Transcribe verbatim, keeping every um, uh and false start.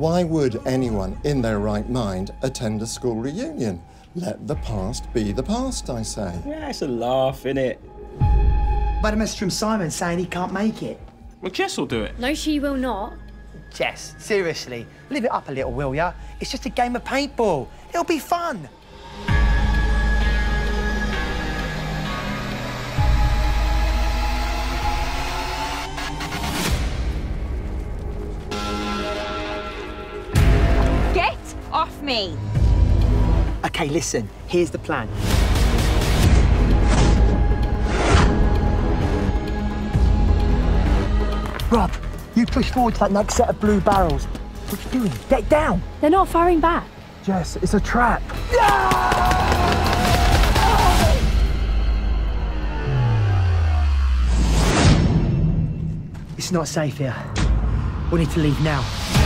Why would anyone in their right mind attend a school reunion? Let the past be the past, I say. Yeah, it's a laugh, innit? But a message from Simon saying he can't make it. Well, Jess will do it. No, she will not. Jess, seriously, live it up a little, will ya? It's just a game of paintball. It'll be fun. Get off me. OK, listen, here's the plan. Rob, you push forward to that next set of blue barrels. What are you doing? Get down! They're not firing back. Jess, it's a trap. It's not safe here. We need to leave now.